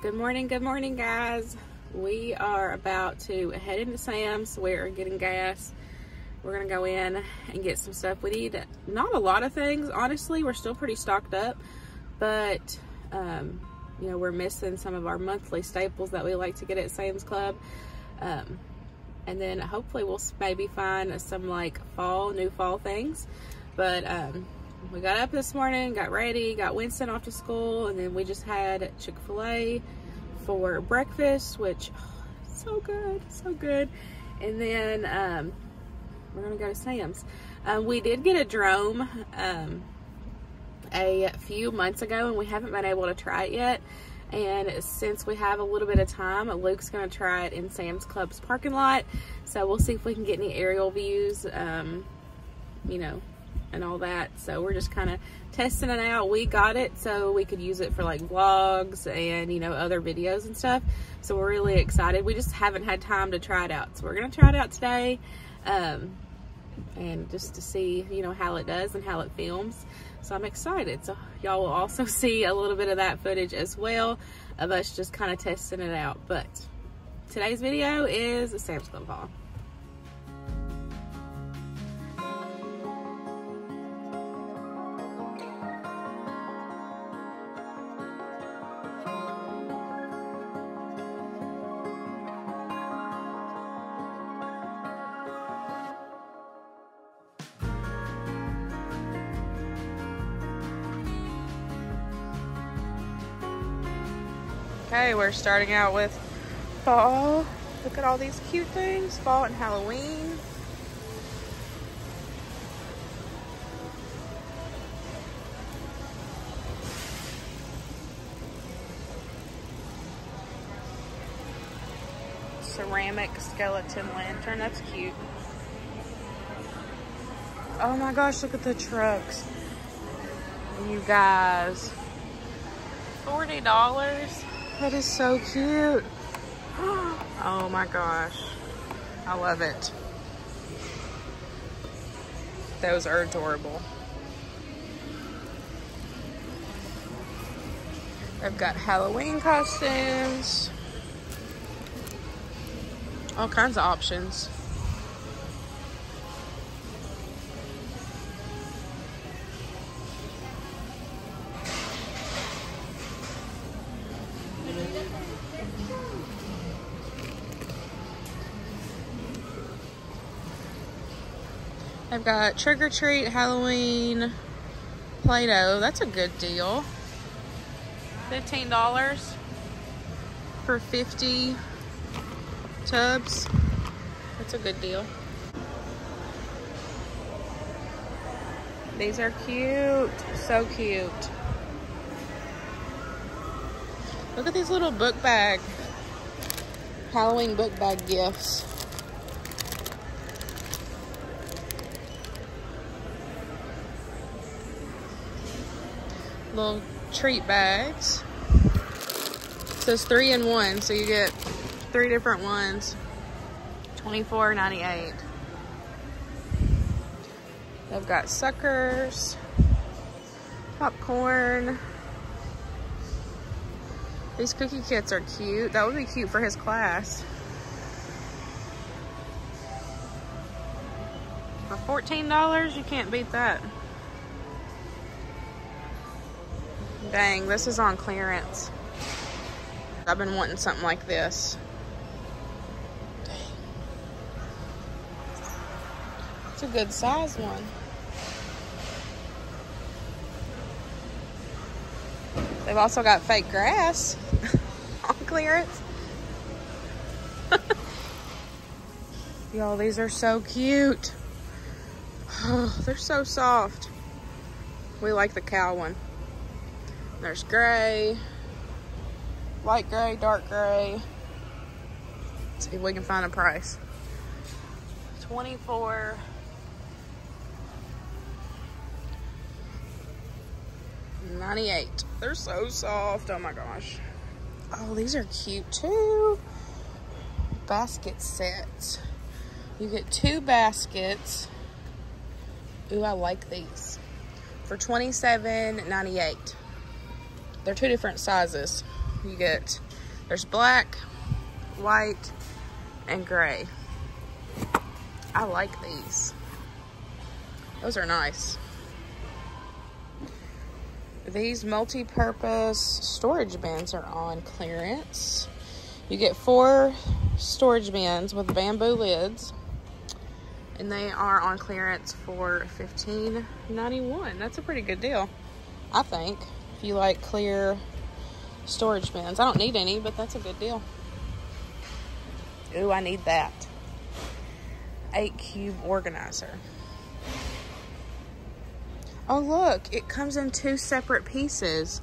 Good morning guys. We are about to head into Sam's. We are getting gas. We're gonna go in and get some stuff. We need not a lot of things, honestly. We're still pretty stocked up, but you know, we're missing some of our monthly staples that we like to get at Sam's Club. And then hopefully we'll maybe find some like new fall things. But we got up this morning, got ready, got Winston off to school, and then we just had Chick-fil-A for breakfast, which, oh, so good, so good. And then we're gonna go to Sam's. We did get a drone a few months ago, and we haven't been able to try it yet. And since we have a little bit of time, Luke's gonna try it in Sam's Club's parking lot. So we'll see if we can get any aerial views, you know, and all that. So we're just kind of testing it out. We got it so we could use it for like vlogs and, you know, other videos and stuff. So we're really excited. We just haven't had time to try it out. So we're gonna try it out today, and just to see, you know, how it does and how it films. So I'm excited. So y'all will also see a little bit of that footage as well, of us just kind of testing it out. But today's video is a Sam's Club haul. Okay, we're starting out with fall. Look at all these cute things, fall and Halloween. Ceramic skeleton lantern, that's cute. Oh my gosh, look at the trucks. You guys, $40. That is so cute. Oh my gosh. I love it. Those are adorable. I've got Halloween costumes. All kinds of options. I've got Trick or Treat, Halloween, Play-Doh. That's a good deal. $15 for 50 tubs. That's a good deal. These are cute. So cute. Look at these little book bag. Halloween book bag gifts. Little treat bags. It says 3 in 1, so you get 3 different ones. $24.98. They've got suckers, popcorn. These cookie kits are cute. That would be cute for his class. For $14, you can't beat that. Dang, this is on clearance. I've been wanting something like this. Dang. It's a good size one. They've also got fake grass on clearance. Y'all, these are so cute. Oh, they're so soft. We like the cow one. There's gray, light gray, dark gray. Let's see if we can find a price. $24. $98. They're so soft. Oh my gosh. Oh, these are cute too. Basket sets. You get 2 baskets. Ooh, I like these. For $27.98. They're 2 different sizes. You get, there's black, white, and gray. I like these. Those are nice. These multi-purpose storage bins are on clearance. You get 4 storage bins with bamboo lids, and they are on clearance for $15.91. That's a pretty good deal, I think, if you like clear storage bins. I don't need any, but that's a good deal. Ooh, I need that. 8-cube organizer. Oh, look, it comes in 2 separate pieces.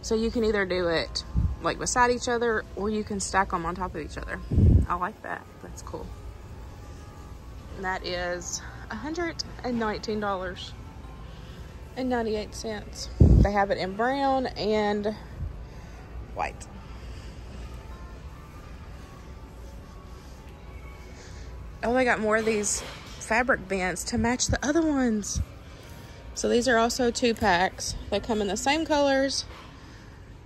So you can either do it like beside each other, or you can stack them on top of each other. I like that. That's cool. And that is $119.98. They have it in brown and white. Oh, they got more of these fabric bands to match the other ones. So these are also 2 packs. They come in the same colors.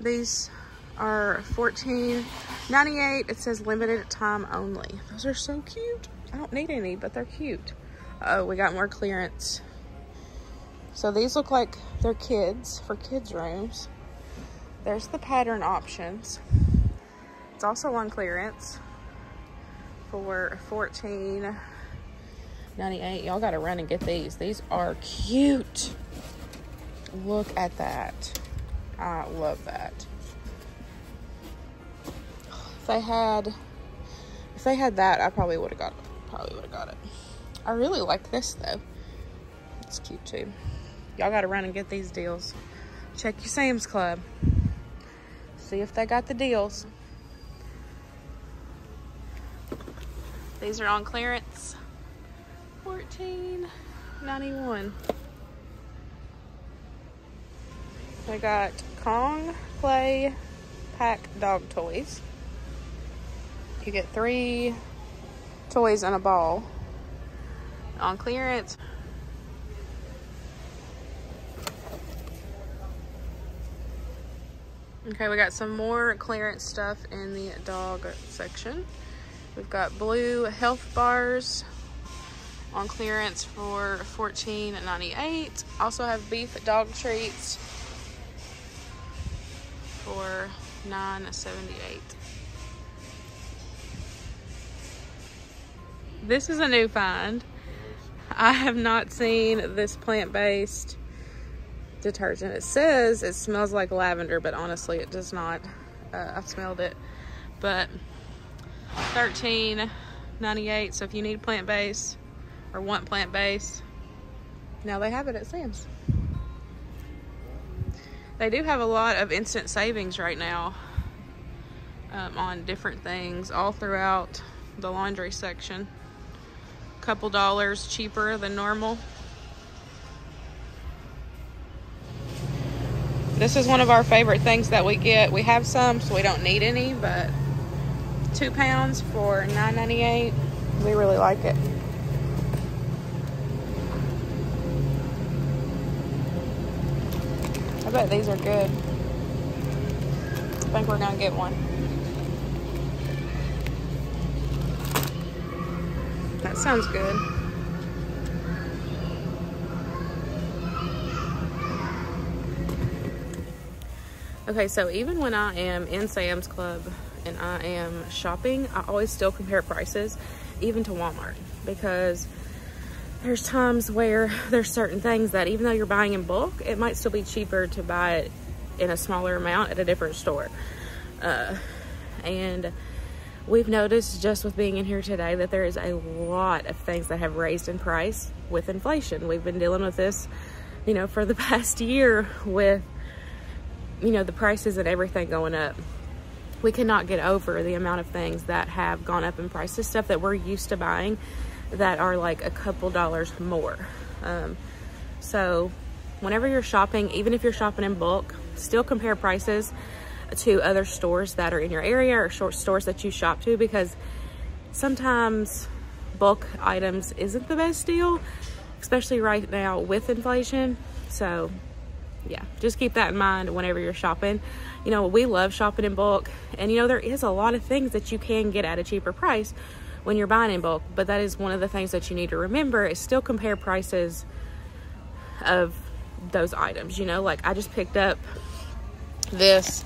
These are $14.98. It says limited time only. Those are so cute. I don't need any, but they're cute. Oh, we got more clearance. So these look like they're kids, for kids rooms. There's the pattern options. It's also on clearance for $14.98. Y'all gotta run and get these. These are cute. Look at that. I love that. If they had that, I probably would have got it. I really like this though. It's cute too. Y'all gotta run and get these deals. Check your Sam's Club. See if they got the deals. These are on clearance. $14.91. I got Kong Play Pack dog toys. You get 3 toys and a ball on clearance. Okay, we got some more clearance stuff in the dog section. We've got blue health bars on clearance for $14.98. Also have beef dog treats for $9.78. This is a new find. I have not seen this plant-based detergent. It says it smells like lavender, but honestly it does not. I've smelled it, but $13.98. So if you need plant-based or want plant-based, now they have it at Sam's. They do have a lot of instant savings right now on different things all throughout the laundry section. Couple dollars cheaper than normal. This is one of our favorite things that we get. We have some, so we don't need any, but 2 pounds for $9.98. We really like it. I bet these are good. I think we're gonna get one. That sounds good. Okay, so even when I am in Sam's Club and I am shopping, I always still compare prices, even to Walmart, because there's times where there's certain things that even though you're buying in bulk, it might still be cheaper to buy it in a smaller amount at a different store. And we've noticed just with being in here today that there is a lot of things that have raised in price with inflation. We've been dealing with this, you know, for the past year with, you know, the prices and everything going up. We cannot get over the amount of things that have gone up in price. This stuff that we're used to buying that are like a couple dollars more. So whenever you're shopping, even if you're shopping in bulk, still compare prices to other stores that are in your area or short stores that you shop to, because sometimes bulk items isn't the best deal, especially right now with inflation. So yeah, just keep that in mind whenever you're shopping. you know, we love shopping in bulk, and you know, there is a lot of things that you can get at a cheaper price when you're buying in bulk, but that is one of the things that you need to remember is still compare prices of those items. You know, like I just picked up this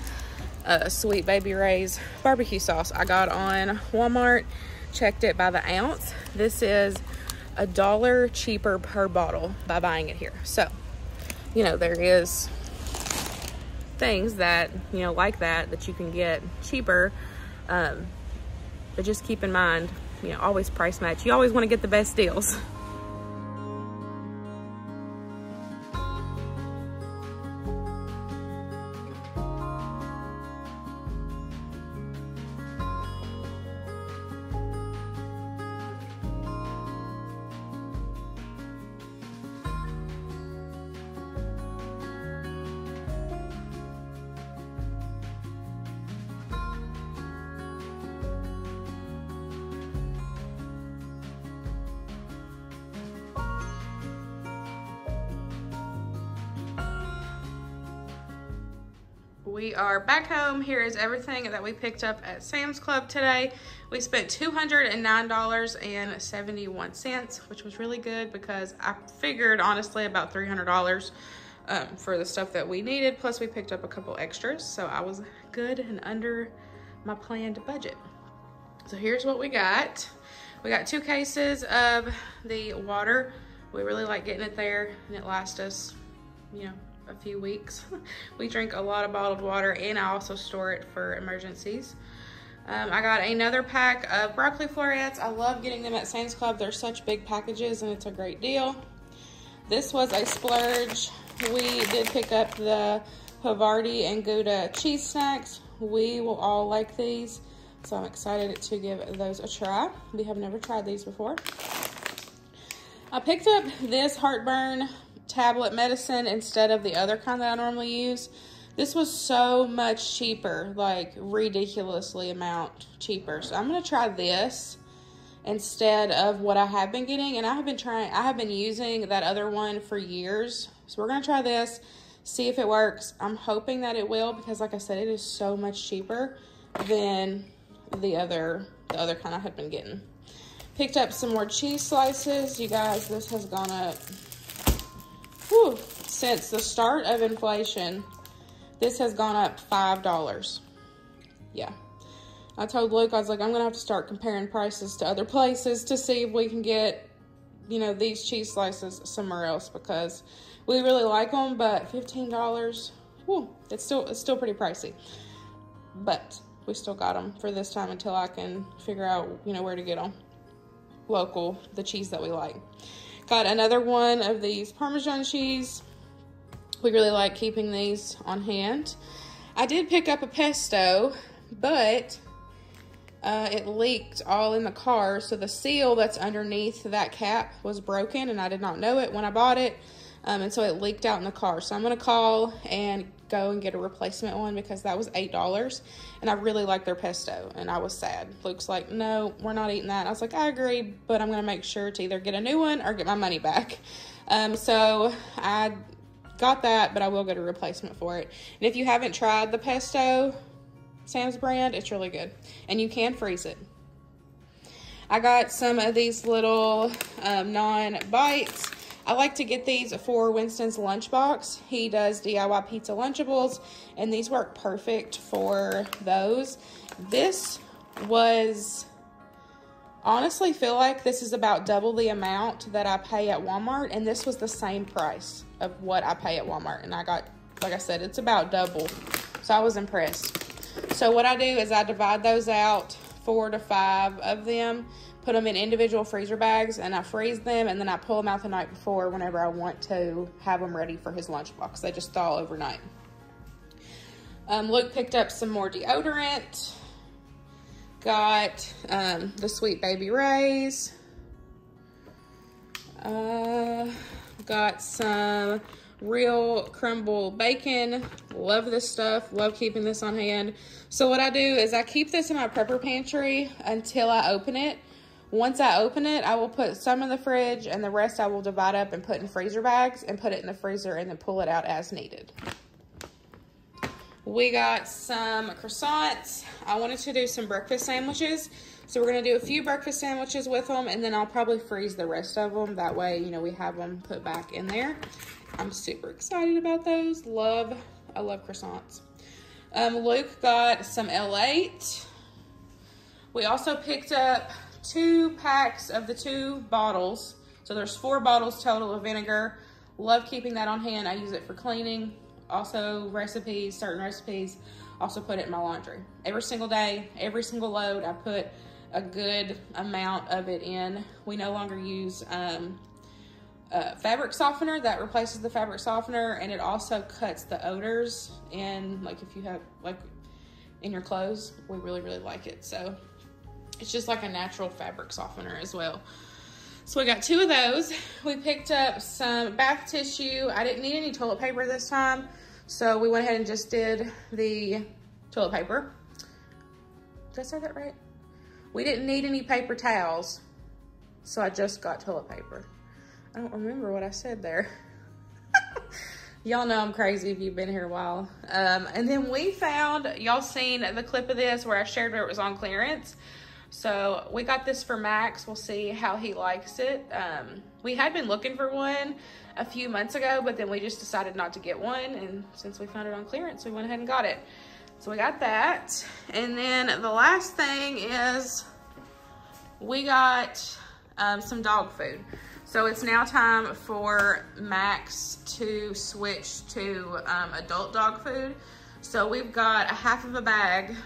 Sweet Baby Ray's barbecue sauce I got on Walmart, checked it by the ounce. This is $1 cheaper per bottle by buying it here. So, you know, there is things that, you know, like that you can get cheaper. But just keep in mind, you know, always price match. You always want to get the best deals. We are back home. Here is everything that we picked up at Sam's Club today. We spent $209.71, which was really good because I figured honestly about $300 for the stuff that we needed. Plus we picked up a couple extras. So I was good and under my planned budget. So here's what we got. We got 2 cases of the water. We really like getting it there and it lasts us, you know, a few weeks. We drink a lot of bottled water and I also store it for emergencies. I got another pack of broccoli florets. I love getting them at Sam's Club. They're such big packages and it's a great deal. This was a splurge. We did pick up the Havarti and Gouda cheese snacks. We will all like these, so I'm excited to give those a try. We have never tried these before. I picked up this heartburn tablet medicine instead of the other kind that I normally use. This was so much cheaper, like ridiculously amount cheaper. So I'm gonna try this instead of what I have been getting, and I have been using that other one for years. So we're gonna try this, see if it works. I'm hoping that it will because like I said, it is so much cheaper than the other kind I had been getting. Picked up some more cheese slices. You guys, this has gone up. Whew. Since the start of inflation, this has gone up $5. Yeah. I told Luke, I was like, I'm going to have to start comparing prices to other places to see if we can get, you know, these cheese slices somewhere else because we really like them, but $15, whew, it's still pretty pricey. But we still got them for this time until I can figure out, you know, where to get them. Local, the cheese that we like. Got another one of these Parmesan cheese. We really like keeping these on hand. I did pick up a pesto, but it leaked all in the car. So the seal that's underneath that cap was broken and I did not know it when I bought it. And so it leaked out in the car. So I'm gonna call and go and get a replacement one because that was $8 and I really like their pesto and I was sad. Luke's like, no, we're not eating that. And I was like, I agree, but I'm gonna make sure to either get a new one or get my money back. So I got that, but I will get a replacement for it. And if you haven't tried the pesto, Sam's brand, it's really good and you can freeze it. I got some of these little non-bites. I like to get these for Winston's lunchbox. He does DIY pizza Lunchables, and these work perfect for those. This was, honestly feel like this is about double the amount that I pay at Walmart, and this was the same price of what I pay at Walmart. And I got, like I said, it's about double. So I was impressed. So what I do is I divide those out, 4 to 5 of them, put them in individual freezer bags, and I freeze them, and then I pull them out the night before whenever I want to have them ready for his lunchbox. They just thaw overnight. Luke picked up some more deodorant. Got the Sweet Baby Ray's. Got some real crumble bacon. Love this stuff. Love keeping this on hand. So what I do is I keep this in my prepper pantry until I open it. Once I open it, I will put some in the fridge and the rest I will divide up and put in freezer bags and put it in the freezer and then pull it out as needed. We got some croissants. I wanted to do some breakfast sandwiches. So we're going to do a few breakfast sandwiches with them, and then I'll probably freeze the rest of them. That way, you know, we have them put back in there. I'm super excited about those. I love croissants. Luke got some L8. We also picked up 2 packs of the 2 bottles. So there's 4 bottles total of vinegar. Love keeping that on hand. I use it for cleaning. Also recipes, certain recipes. Also put it in my laundry. Every single day, every single load, I put a good amount of it in. We no longer use fabric softener. That replaces the fabric softener, and it also cuts the odors in, like if you have like in your clothes. We really like it. So it's just like a natural fabric softener as well. So we got 2 of those. We picked up some bath tissue. I didn't need any toilet paper this time, so we went ahead and just did the toilet paper. Did I say that right? We didn't need any paper towels, so I just got toilet paper. I don't remember what I said there. Y'all know I'm crazy if you've been here a while. And then we found, y'all seen the clip of this where I shared where it was on clearance. So we got this for Max. We'll see how he likes it. We had been looking for one a few months ago, but then we just decided not to get one. And since we found it on clearance, we went ahead and got it. So we got that. And then the last thing is we got some dog food. So it's now time for Max to switch to adult dog food. So we've got a half of a bag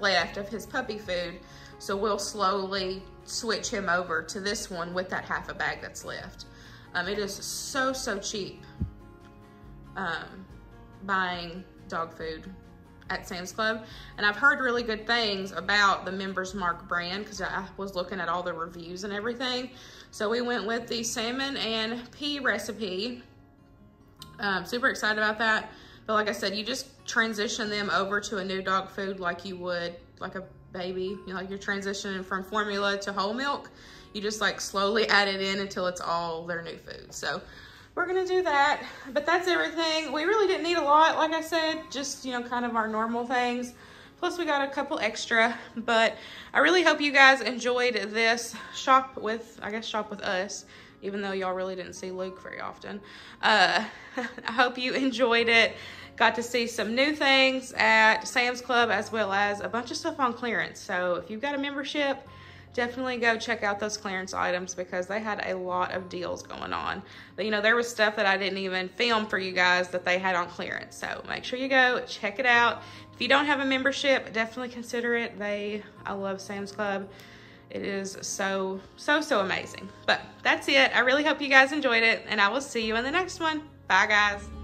left of his puppy food. So we'll slowly switch him over to this one with that half a bag that's left. It is so cheap buying dog food at Sam's Club. And I've heard really good things about the Member's Mark brand because I was looking at all the reviews and everything. So we went with the salmon and pea recipe. I'm super excited about that. But like I said, you just transition them over to a new dog food like you would like a baby. You know, like you're transitioning from formula to whole milk. You just like slowly add it in until it's all their new food. So we're gonna do that, but that's everything. We really didn't need a lot, like I said, just, you know, kind of our normal things. Plus we got a couple extra, but I really hope you guys enjoyed this shop with us, even though y'all really didn't see Luke very often. I hope you enjoyed it. Got to see some new things at Sam's Club as well as a bunch of stuff on clearance. So if you've got a membership, definitely go check out those clearance items because they had a lot of deals going on. But, you know, there was stuff that I didn't even film for you guys that they had on clearance. So make sure you go check it out. If you don't have a membership, definitely consider it. I love Sam's Club. It is so amazing. But that's it. I really hope you guys enjoyed it, and I will see you in the next one. Bye, guys.